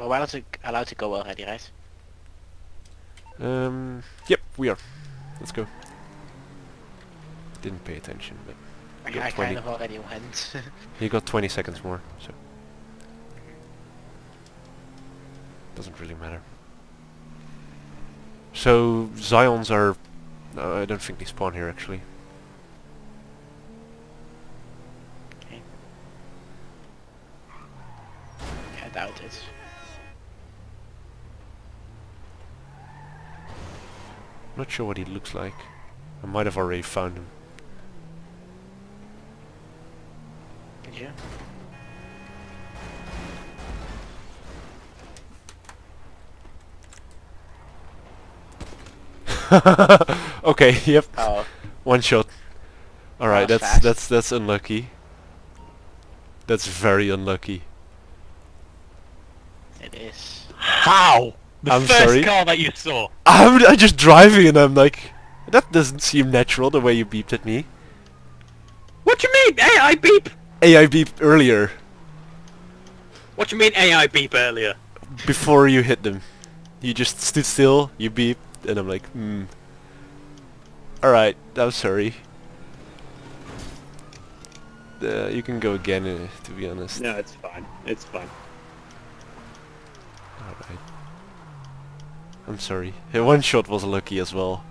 We're allowed to go already, right? Yep, we are. Let's go. Didn't pay attention, but... I kind of already went. You got 20 seconds more, so... Doesn't really matter. So, Zions are... No, I don't think they spawn here, actually. Okay. I doubt it. Not sure what he looks like. I might have already found him. Did you? Okay, yep. Oh. One shot. Alright, that's unlucky. That's very unlucky. It is. How? The I'm first sorry? Car that you saw. I'm just driving and I'm like, that doesn't seem natural the way you beeped at me. What you mean? AI beep? AI beep earlier. What you mean AI beep earlier? Before you hit them. You just stood still, you beeped, and I'm like, Alright, I'm sorry. You can go again, to be honest. No, it's fine. It's fine. Alright. I'm sorry. One shot was lucky as well.